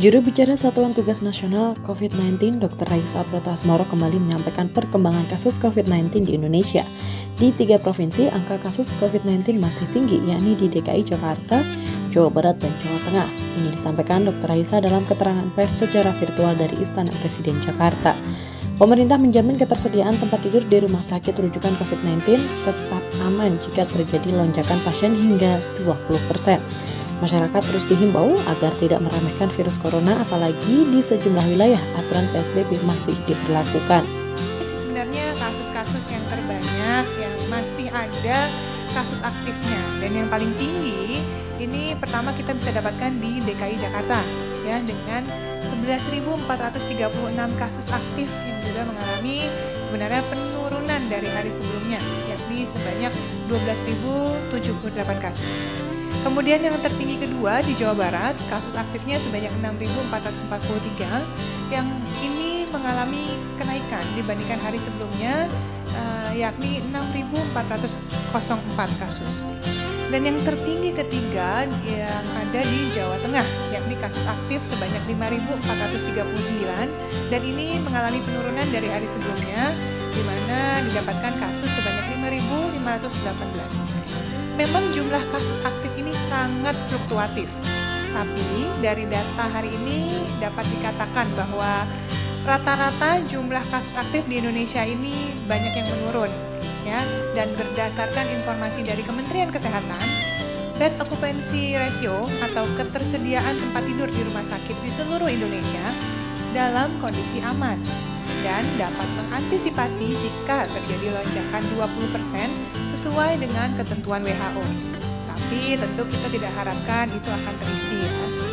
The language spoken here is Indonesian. Juru bicara Satuan Tugas Nasional COVID-19 Dr. Reisa Broto Asmoro kembali menyampaikan perkembangan kasus COVID-19 di Indonesia. Di 3 provinsi, angka kasus COVID-19 masih tinggi, yakni di DKI Jakarta, Jawa Barat, dan Jawa Tengah. Ini disampaikan Dr. Reisa dalam keterangan pers secara virtual dari Istana Presiden Jakarta. Pemerintah menjamin ketersediaan tempat tidur di rumah sakit rujukan COVID-19 tetap aman jika terjadi lonjakan pasien hingga 20%. Masyarakat terus dihimbau agar tidak meremehkan virus corona, apalagi di sejumlah wilayah aturan PSBB masih diberlakukan. Sebenarnya kasus-kasus yang terbanyak yang masih ada kasus aktifnya, dan yang paling tinggi ini pertama kita bisa dapatkan di DKI Jakarta ya, dengan 11.436 kasus aktif yang juga mengalami sebenarnya penurunan dari hari sebelumnya, yakni sebanyak 12.078 kasus. Kemudian yang tertinggi kedua di Jawa Barat, kasus aktifnya sebanyak 6.443 yang ini mengalami kenaikan dibandingkan hari sebelumnya, yakni 6.404 kasus. Dan yang tertinggi ketiga yang ada di Jawa Tengah, yakni kasus aktif sebanyak 5.439 dan ini mengalami penurunan dari hari sebelumnya, di mana didapatkan kasus sebanyak 5.518. Memang jumlah kasus aktif ini sangat fluktuatif, tapi dari data hari ini dapat dikatakan bahwa rata-rata jumlah kasus aktif di Indonesia ini banyak yang menurun, ya. Dan berdasarkan informasi dari Kementerian Kesehatan, bed occupancy ratio atau ketersediaan tempat tidur di rumah sakit di seluruh Indonesia dalam kondisi aman dan dapat mengantisipasi jika terjadi lonjakan 20% sesuai dengan ketentuan WHO. Tapi tentu kita tidak harapkan itu akan terisi, ya.